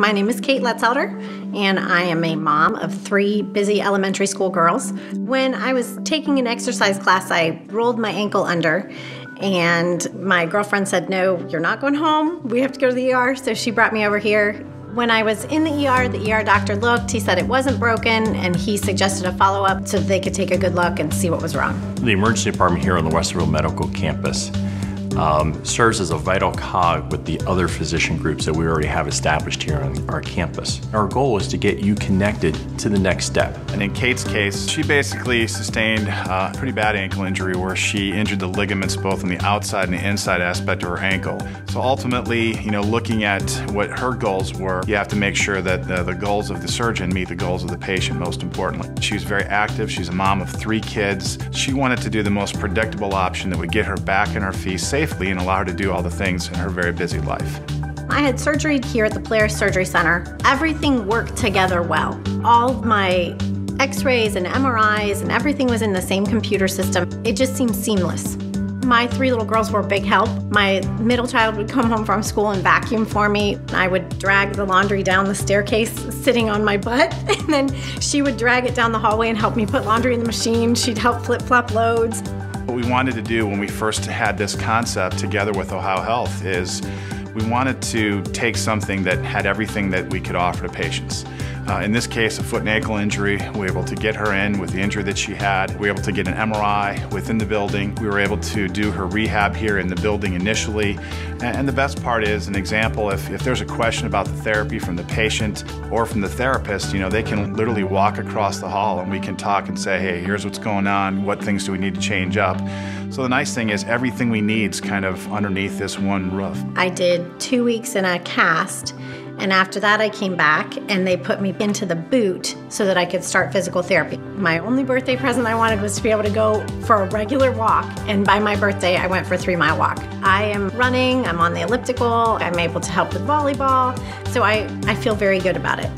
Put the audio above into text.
My name is Kate Letzelter, and I am a mom of three busy elementary school girls. When I was taking an exercise class, I rolled my ankle under, and my girlfriend said, "No, you're not going home. We have to go to the ER," so she brought me over here. When I was in the ER doctor looked, he said it wasn't broken, and he suggested a follow-up so they could take a good look and see what was wrong. The emergency department here on the Westerville Medical Campus serves as a vital cog with the other physician groups that we already have established here on our campus. Our goal is to get you connected to the next step. And in Kate's case, she basically sustained a pretty bad ankle injury where she injured the ligaments both on the outside and the inside aspect of her ankle. So ultimately, you know, looking at what her goals were, you have to make sure that the goals of the surgeon meet the goals of the patient, most importantly. She was very active. She's a mom of three kids. She wanted to do the most predictable option that would get her back on her feet safely and allow her to do all the things in her very busy life. I had surgery here at the Polaris Surgery Center. Everything worked together well. All of my x-rays and MRIs and everything was in the same computer system. It just seemed seamless. My three little girls were a big help. My middle child would come home from school and vacuum for me. I would drag the laundry down the staircase sitting on my butt, and then she would drag it down the hallway and help me put laundry in the machine. She'd help flip-flop loads. What we wanted to do when we first had this concept together with OhioHealth is we wanted to take something that had everything that we could offer to patients. In this case, a foot and ankle injury. We were able to get her in with the injury that she had. We were able to get an MRI within the building. We were able to do her rehab here in the building initially. And the best part is, an example, if there's a question about the therapy from the patient or from the therapist, you know, they can literally walk across the hall and we can talk and say, "Hey, here's what's going on. What things do we need to change up?" So the nice thing is everything we need is kind of underneath this one roof. I did 2 weeks in a cast. And after that, I came back and they put me into the boot so that I could start physical therapy. My only birthday present I wanted was to be able to go for a regular walk. And by my birthday, I went for a 3-mile walk. I am running, I'm on the elliptical, I'm able to help with volleyball. So I feel very good about it.